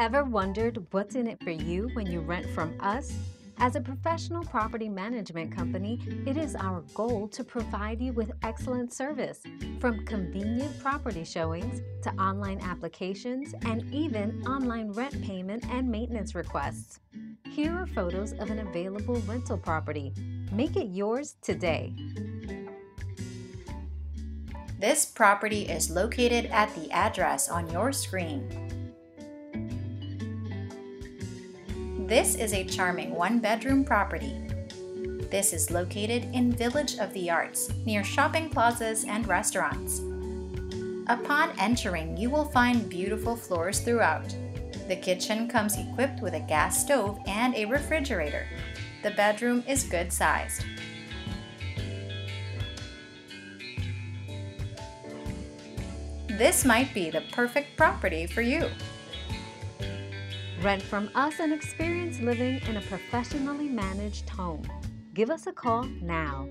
Ever wondered what's in it for you when you rent from us? As a professional property management company, it is our goal to provide you with excellent service, from convenient property showings to online applications and even online rent payment and maintenance requests. Here are photos of an available rental property. Make it yours today. This property is located at the address on your screen. This is a charming one-bedroom property. This is located in Village of the Arts, near shopping plazas and restaurants. Upon entering, you will find beautiful floors throughout. The kitchen comes equipped with a gas stove and a refrigerator. The bedroom is good sized. This might be the perfect property for you. Rent from us and experience living in a professionally managed home. Give us a call now.